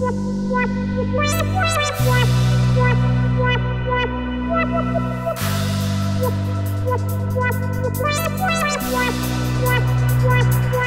What?